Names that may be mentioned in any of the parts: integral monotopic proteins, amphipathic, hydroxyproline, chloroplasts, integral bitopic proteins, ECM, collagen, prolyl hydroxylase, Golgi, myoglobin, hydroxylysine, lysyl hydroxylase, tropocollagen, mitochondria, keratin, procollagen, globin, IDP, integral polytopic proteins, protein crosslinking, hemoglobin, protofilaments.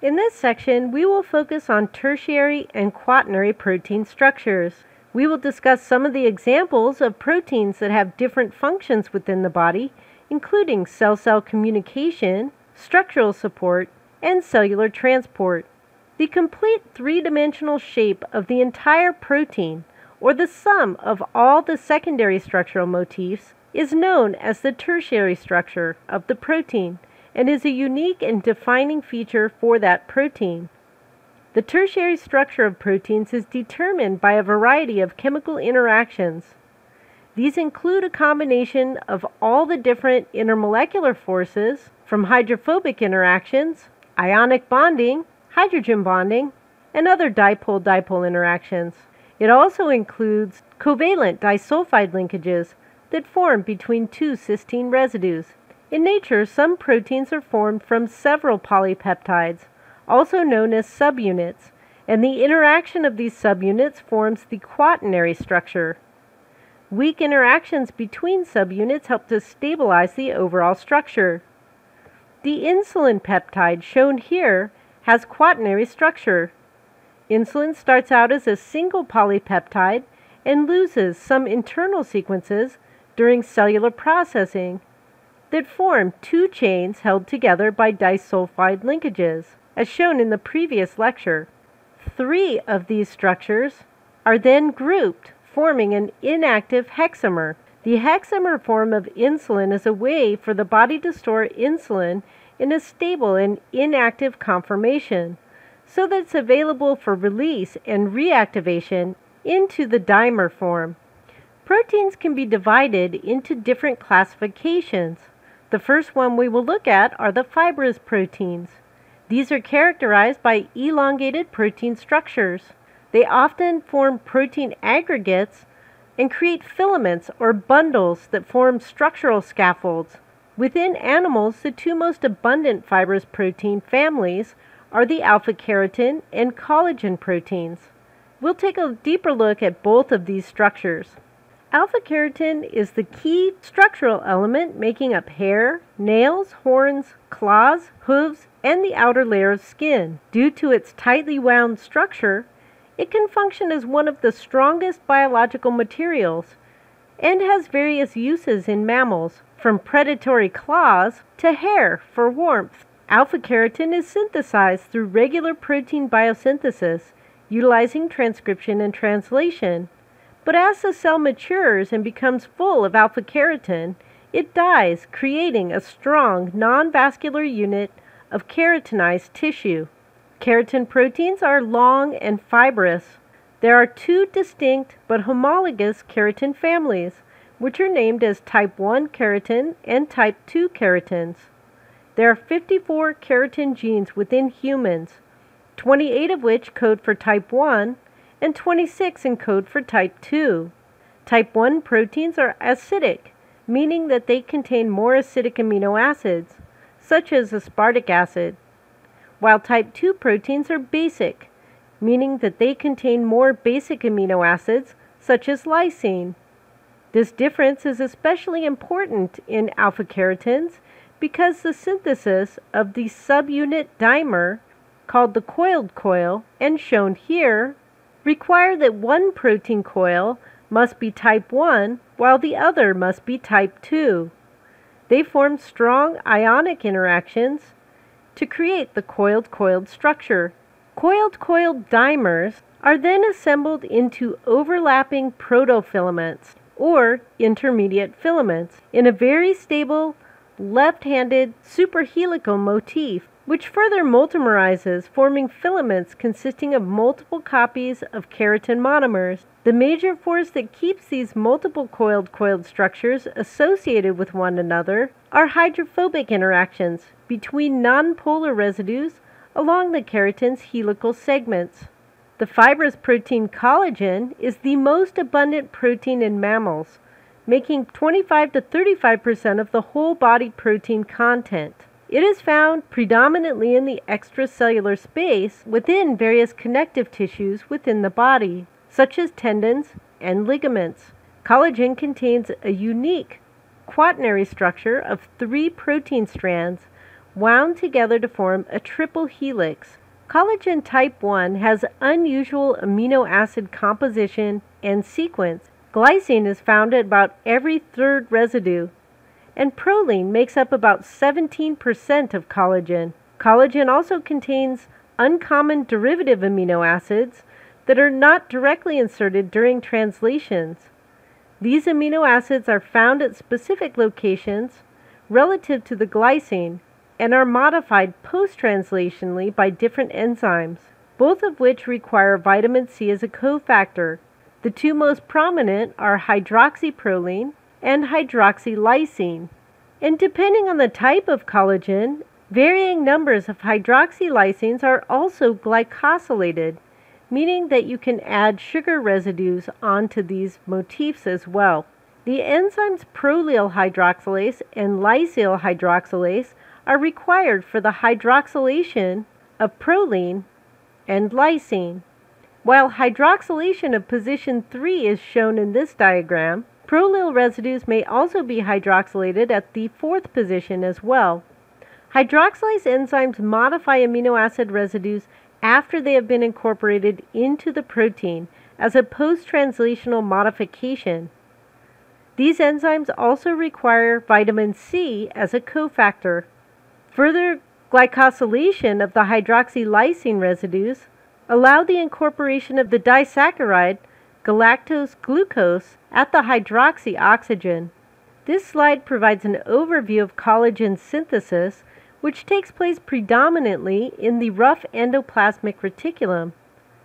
In this section, we will focus on tertiary and quaternary protein structures. We will discuss some of the examples of proteins that have different functions within the body, including cell-cell communication, structural support, and cellular transport. The complete three-dimensional shape of the entire protein, or the sum of all the secondary structural motifs, is known as the tertiary structure of the protein and is a unique and defining feature for that protein. The tertiary structure of proteins is determined by a variety of chemical interactions. These include a combination of all the different intermolecular forces, from hydrophobic interactions, ionic bonding, hydrogen bonding, and other dipole-dipole interactions. It also includes covalent disulfide linkages that form between two cysteine residues. In nature, some proteins are formed from several polypeptides, also known as subunits, and the interaction of these subunits forms the quaternary structure. Weak interactions between subunits help to stabilize the overall structure. The insulin peptide, shown here, has quaternary structure. Insulin starts out as a single polypeptide and loses some internal sequences during cellular processing that form two chains held together by disulfide linkages, as shown in the previous lecture. Three of these structures are then grouped, forming an inactive hexamer. The hexamer form of insulin is a way for the body to store insulin in a stable and inactive conformation, so that it's available for release and reactivation into the dimer form. Proteins can be divided into different classifications. The first one we will look at are the fibrous proteins. These are characterized by elongated protein structures. They often form protein aggregates and create filaments or bundles that form structural scaffolds. Within animals, the two most abundant fibrous protein families are the alpha-keratin and collagen proteins. We'll take a deeper look at both of these structures. Alpha-keratin is the key structural element making up hair, nails, horns, claws, hooves, and the outer layer of skin. Due to its tightly wound structure, it can function as one of the strongest biological materials and has various uses in mammals, from predatory claws to hair for warmth. Alpha-keratin is synthesized through regular protein biosynthesis, utilizing transcription and translation. But as the cell matures and becomes full of alpha-keratin, it dies, creating a strong non-vascular unit of keratinized tissue. Keratin proteins are long and fibrous. There are two distinct but homologous keratin families, which are named as type 1 keratin and type 2 keratins. There are 54 keratin genes within humans, 28 of which code for type 1 and 26 encode for type 2. Type 1 proteins are acidic, meaning that they contain more acidic amino acids, such as aspartic acid, while type 2 proteins are basic, meaning that they contain more basic amino acids, such as lysine. This difference is especially important in alpha-keratins because the synthesis of the subunit dimer, called the coiled coil, and shown here, require that one protein coil must be type 1 while the other must be type 2. They form strong ionic interactions to create the coiled-coiled structure. Coiled-coiled dimers are then assembled into overlapping protofilaments, or intermediate filaments, in a very stable left-handed superhelical motif, which further multimerizes, forming filaments consisting of multiple copies of keratin monomers. The major force that keeps these multiple coiled-coiled structures associated with one another are hydrophobic interactions between nonpolar residues along the keratin's helical segments. The fibrous protein collagen is the most abundant protein in mammals, making 25 to 35% of the whole body protein content. It is found predominantly in the extracellular space within various connective tissues within the body, such as tendons and ligaments. Collagen contains a unique quaternary structure of three protein strands, wound together to form a triple helix. Collagen type 1 has unusual amino acid composition and sequence. Glycine is found at about every third residue, and proline makes up about 17% of collagen. Collagen also contains uncommon derivative amino acids that are not directly inserted during translations. These amino acids are found at specific locations relative to the glycine and are modified post-translationally by different enzymes, both of which require vitamin C as a cofactor. The two most prominent are hydroxyproline and hydroxylysine. And depending on the type of collagen, varying numbers of hydroxylysines are also glycosylated, meaning that you can add sugar residues onto these motifs as well. The enzymes prolyl hydroxylase and lysyl hydroxylase are required for the hydroxylation of proline and lysine. While hydroxylation of position 3 is shown in this diagram, prolyl residues may also be hydroxylated at the 4th position as well. Hydroxylase enzymes modify amino acid residues after they have been incorporated into the protein as a post-translational modification. These enzymes also require vitamin C as a cofactor. Further glycosylation of the hydroxylysine residues allow the incorporation of the disaccharide galactose-glucose at the hydroxy oxygen. This slide provides an overview of collagen synthesis, which takes place predominantly in the rough endoplasmic reticulum,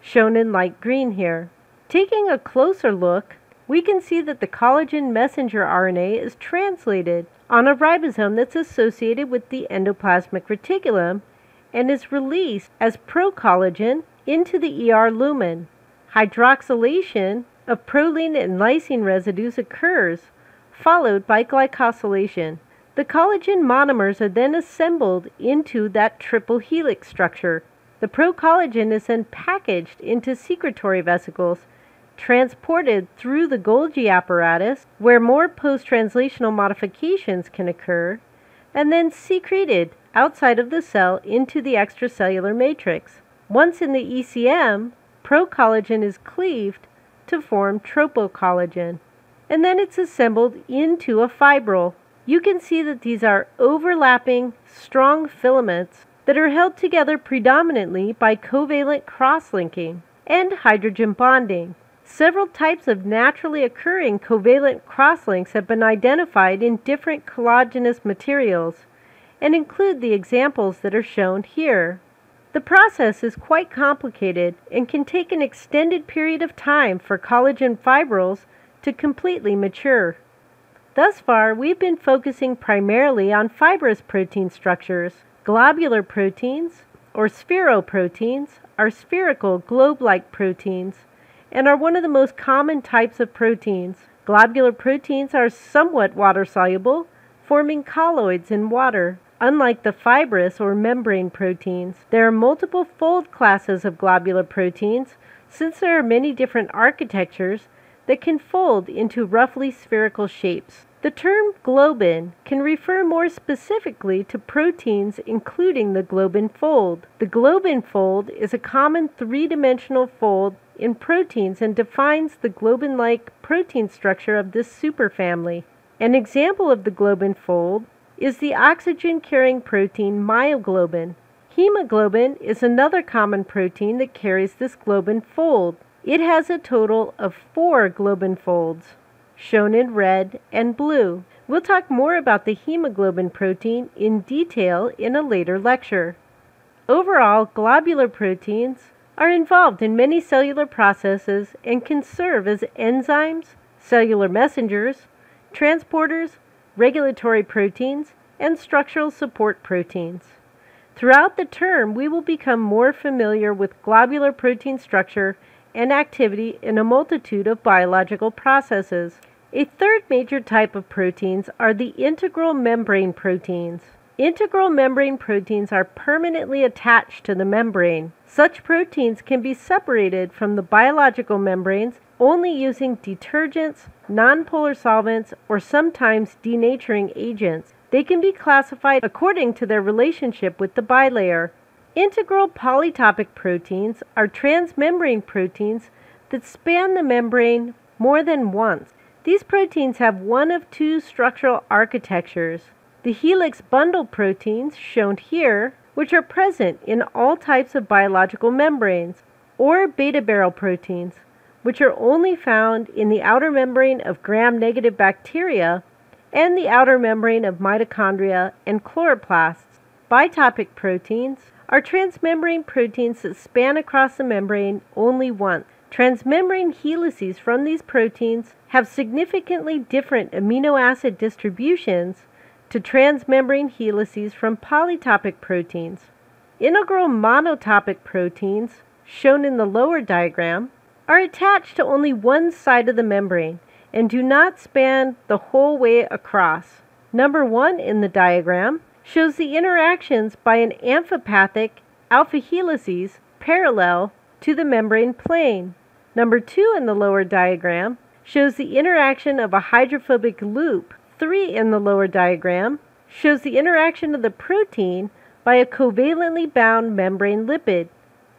shown in light green here. Taking a closer look, we can see that the collagen messenger RNA is translated on a ribosome that's associated with the endoplasmic reticulum and is released as procollagen into the ER lumen. Hydroxylation of proline and lysine residues occurs, followed by glycosylation. The collagen monomers are then assembled into that triple helix structure. The procollagen is then packaged into secretory vesicles, transported through the Golgi apparatus, where more post-translational modifications can occur, and then secreted outside of the cell into the extracellular matrix. Once in the ECM, procollagen is cleaved to form tropocollagen, and then it's assembled into a fibril. You can see that these are overlapping, strong filaments that are held together predominantly by covalent cross-linking and hydrogen bonding. Several types of naturally occurring covalent cross-links have been identified in different collagenous materials and include the examples that are shown here. The process is quite complicated and can take an extended period of time for collagen fibrils to completely mature. Thus far, we've been focusing primarily on fibrous protein structures. Globular proteins, or spheroproteins, are spherical globe-like proteins and are one of the most common types of proteins. Globular proteins are somewhat water-soluble, forming colloids in water. Unlike the fibrous or membrane proteins, there are multiple fold classes of globular proteins since there are many different architectures that can fold into roughly spherical shapes. The term globin can refer more specifically to proteins including the globin fold. The globin fold is a common three-dimensional fold in proteins and defines the globin-like protein structure of this superfamily. An example of the globin fold is the oxygen-carrying protein myoglobin. Hemoglobin is another common protein that carries this globin fold. It has a total of 4 globin folds, shown in red and blue. We'll talk more about the hemoglobin protein in detail in a later lecture. Overall, globular proteins are involved in many cellular processes and can serve as enzymes, cellular messengers, transporters, regulatory proteins, and structural support proteins. Throughout the term, we will become more familiar with globular protein structure and activity in a multitude of biological processes. A third major type of proteins are the integral membrane proteins. Integral membrane proteins are permanently attached to the membrane. Such proteins can be separated from the biological membranes only using detergents, nonpolar solvents, or sometimes denaturing agents. They can be classified according to their relationship with the bilayer. Integral polytopic proteins are transmembrane proteins that span the membrane more than once. These proteins have one of two structural architectures. The helix bundle proteins, shown here, which are present in all types of biological membranes, or beta barrel proteins, which are only found in the outer membrane of gram-negative bacteria and the outer membrane of mitochondria and chloroplasts. Bitopic proteins are transmembrane proteins that span across the membrane only once. Transmembrane helices from these proteins have significantly different amino acid distributions to transmembrane helices from polytopic proteins. Integral monotopic proteins, shown in the lower diagram, are attached to only one side of the membrane and do not span the whole way across. Number 1 in the diagram shows the interactions by an amphipathic alpha helices parallel to the membrane plane. Number 2 in the lower diagram shows the interaction of a hydrophobic loop. 3 in the lower diagram shows the interaction of the protein by a covalently bound membrane lipid.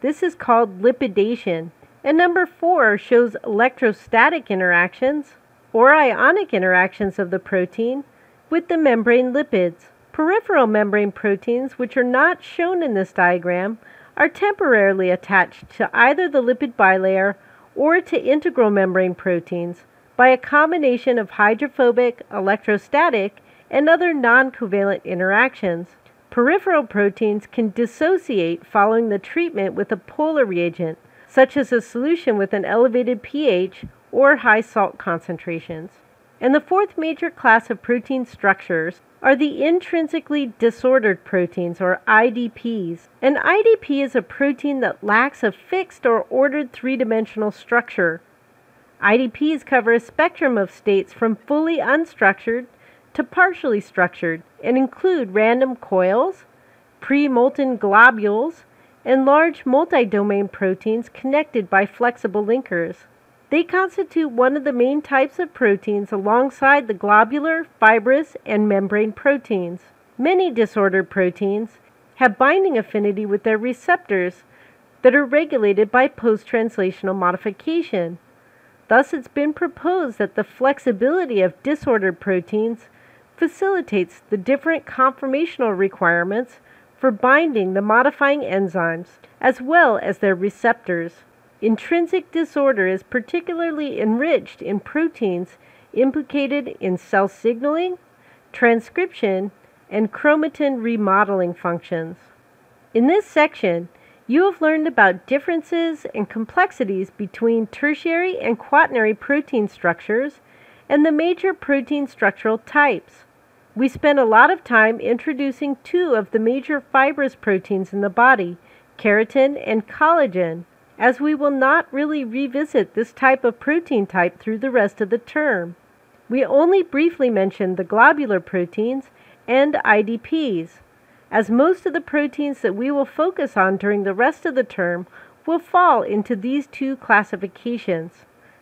This is called lipidation. And number 4 shows electrostatic interactions or ionic interactions of the protein with the membrane lipids. Peripheral membrane proteins, which are not shown in this diagram, are temporarily attached to either the lipid bilayer or to integral membrane proteins by a combination of hydrophobic, electrostatic, and other non-covalent interactions. Peripheral proteins can dissociate following the treatment with a polar reagent, such as a solution with an elevated pH or high salt concentrations. And the fourth major class of protein structures are the intrinsically disordered proteins, or IDPs. An IDP is a protein that lacks a fixed or ordered three-dimensional structure. IDPs cover a spectrum of states from fully unstructured to partially structured and include random coils, pre-molten globules, and large multi-domain proteins connected by flexible linkers. They constitute one of the main types of proteins alongside the globular, fibrous, and membrane proteins. Many disordered proteins have binding affinity with their receptors that are regulated by post-translational modification. Thus, it's been proposed that the flexibility of disordered proteins facilitates the different conformational requirements for binding the modifying enzymes, as well as their receptors. Intrinsic disorder is particularly enriched in proteins implicated in cell signaling, transcription, and chromatin remodeling functions. In this section, you have learned about differences and complexities between tertiary and quaternary protein structures and the major protein structural types. We spent a lot of time introducing two of the major fibrous proteins in the body, keratin and collagen, as we will not really revisit this type of protein type through the rest of the term. We only briefly mentioned the globular proteins and IDPs, as most of the proteins that we will focus on during the rest of the term will fall into these two classifications,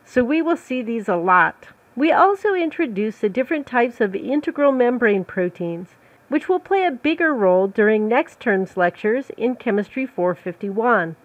so we will see these a lot. We also introduced the different types of integral membrane proteins, which will play a bigger role during next term's lectures in Chemistry 451.